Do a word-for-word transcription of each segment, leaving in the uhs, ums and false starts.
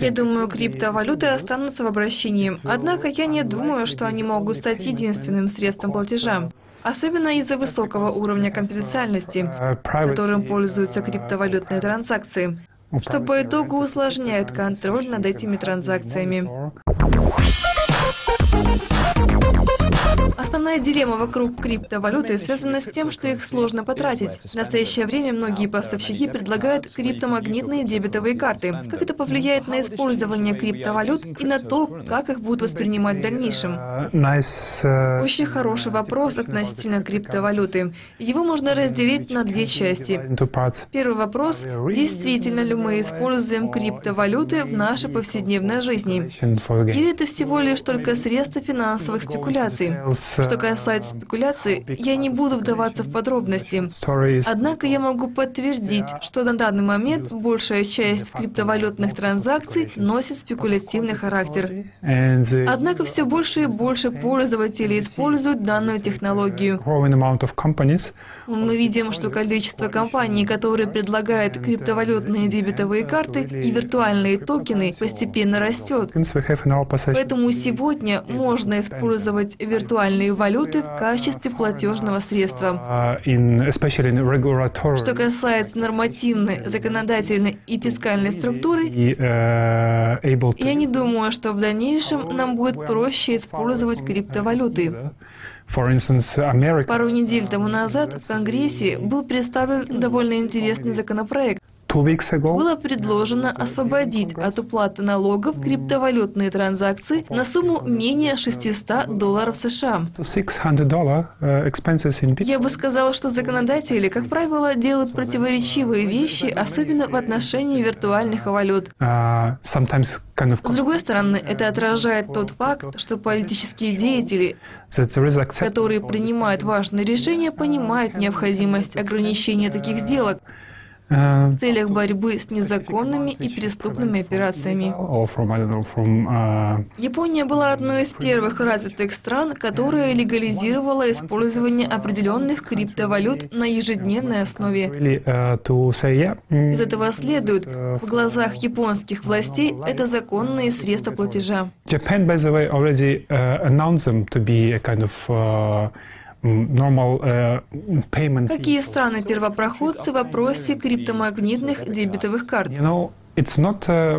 Я думаю, криптовалюты останутся в обращении, однако я не думаю, что они могут стать единственным средством платежа, особенно из-за высокого уровня конфиденциальности, которым пользуются криптовалютные транзакции, что по итогу усложняет контроль над этими транзакциями. Основная дилемма вокруг криптовалюты связана с тем, что их сложно потратить. В настоящее время многие поставщики предлагают криптомагнитные дебетовые карты. Как это повлияет на использование криптовалют и на то, как их будут воспринимать в дальнейшем? Очень хороший вопрос относительно криптовалюты. Его можно разделить на две части. Первый вопрос – действительно ли мы используем криптовалюты в нашей повседневной жизни? Или это всего лишь только средство финансовых спекуляций? Что касается спекуляций, я не буду вдаваться в подробности. Однако я могу подтвердить, что на данный момент большая часть криптовалютных транзакций носит спекулятивный характер. Однако все больше и больше пользователей используют данную технологию. Мы видим, что количество компаний, которые предлагают криптовалютные дебетовые карты и виртуальные токены, постепенно растет. Поэтому сегодня можно использовать виртуальные валюты в качестве платежного средства. Что касается нормативной, законодательной и фискальной структуры, я не думаю, что в дальнейшем нам будет проще использовать криптовалюты. Пару недель тому назад в Конгрессе был представлен довольно интересный законопроект. Было предложено освободить от уплаты налогов криптовалютные транзакции на сумму менее шестисот долларов США. Я бы сказала, что законодатели, как правило, делают противоречивые вещи, особенно в отношении виртуальных валют. С другой стороны, это отражает тот факт, что политические деятели, которые принимают важные решения, понимают необходимость ограничения таких сделок в целях борьбы с незаконными и преступными операциями. Япония была одной из первых развитых стран, которая легализировала использование определенных криптовалют на ежедневной основе. Из этого следует, в глазах японских властей это законные средства платежа. Какие страны первопроходцы в вопросе криптомагнитных дебетовых карт?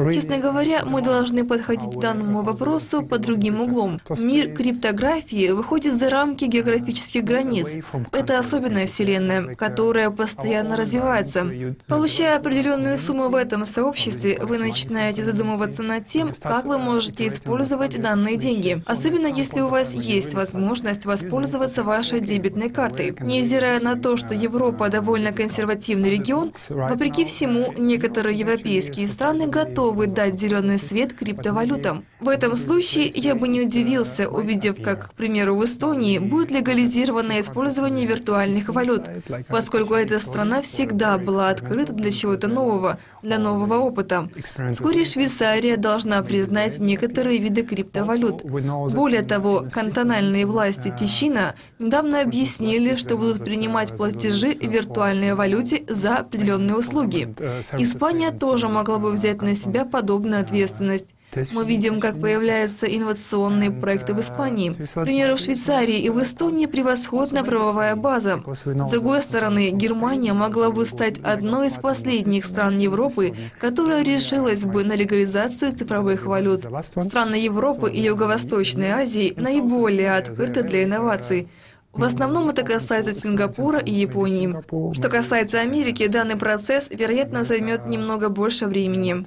Честно говоря, мы должны подходить к данному вопросу под другим углом. Мир криптографии выходит за рамки географических границ. Это особенная вселенная, которая постоянно развивается. Получая определенную сумму в этом сообществе, вы начинаете задумываться над тем, как вы можете использовать данные деньги, особенно если у вас есть возможность воспользоваться вашей дебетной картой. Невзирая на то, что Европа довольно консервативный регион, вопреки всему, некоторые европейские страны готовы дать зеленый свет криптовалютам. В этом случае я бы не удивился, увидев, как, к примеру, в Эстонии будет легализировано использование виртуальных валют, поскольку эта страна всегда была открыта для чего-то нового, для нового опыта. Вскоре Швейцария должна признать некоторые виды криптовалют. Более того, кантональные власти Тищина недавно объяснили, что будут принимать платежи в виртуальной валюте за определенные услуги. Испания тоже могла бы взять на себя подобную ответственность. Мы видим, как появляются инновационные проекты в Испании. К примеру, в Швейцарии и в Эстонии превосходная правовая база. С другой стороны, Германия могла бы стать одной из последних стран Европы, которая решилась бы на легализацию цифровых валют. Страны Европы и Юго-Восточной Азии наиболее открыты для инноваций. В основном это касается Сингапура и Японии. Что касается Америки, данный процесс, вероятно, займет немного больше времени.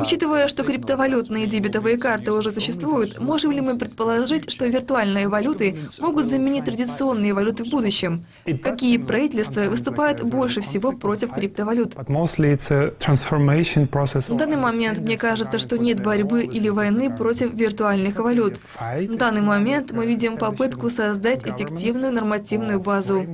Учитывая, что криптовалютные дебетовые карты уже существуют, можем ли мы предположить, что виртуальные валюты могут заменить традиционные валюты в будущем? Какие правительства выступают больше всего против криптовалют? На данный момент мне кажется, что нет борьбы или войны против виртуальных валют. На данный момент мы видим попытки попытку создать эффективную нормативную базу.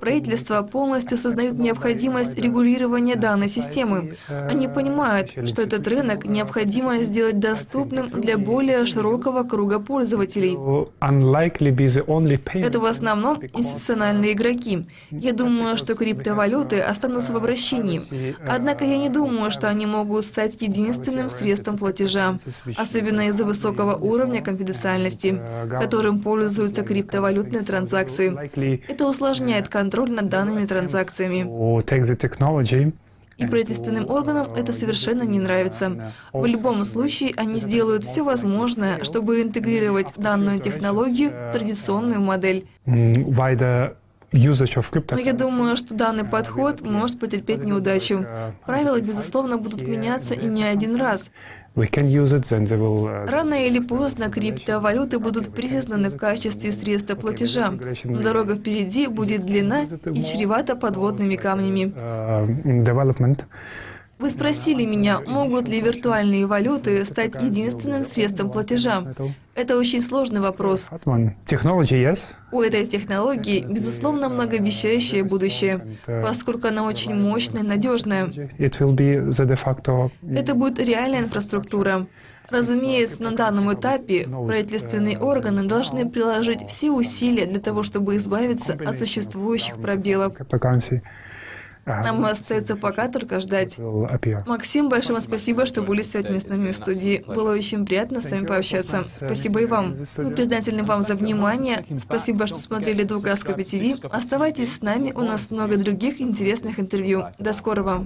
Правительства полностью осознают необходимость регулирования данной системы. Они понимают, что этот рынок необходимо сделать доступным для более широкого круга пользователей. Это в основном институциональные игроки. Я думаю, что криптовалюты останутся в обращении. Однако я не думаю, что они могут стать единственным средством платежа, особенно из-за высокого уровня конфиденциальности, которым пользуются криптовалютные транзакции. Это усложняет контроль над данными транзакциями. И правительственным органам это совершенно не нравится. В любом случае, они сделают все возможное, чтобы интегрировать данную технологию в традиционную модель. Но я думаю, что данный подход может потерпеть неудачу. Правила, безусловно, будут меняться и не один раз. Рано или поздно криптовалюты будут признаны в качестве средства платежа, но дорога впереди будет длинна и чревата подводными камнями. Вы спросили меня, могут ли виртуальные валюты стать единственным средством платежа. Это очень сложный вопрос. У этой технологии, безусловно, многообещающее будущее, поскольку она очень мощная и надежная. Это будет реальная инфраструктура. Разумеется, на данном этапе правительственные органы должны приложить все усилия для того, чтобы избавиться от существующих пробелов. Нам остается пока только ждать. Максим, большое спасибо, что были сегодня с нами в студии. Было очень приятно с вами пообщаться. Спасибо и вам. Мы признательны вам за внимание. Спасибо, что смотрели Dukascopy ти ви. Оставайтесь с нами, у нас много других интересных интервью. До скорого.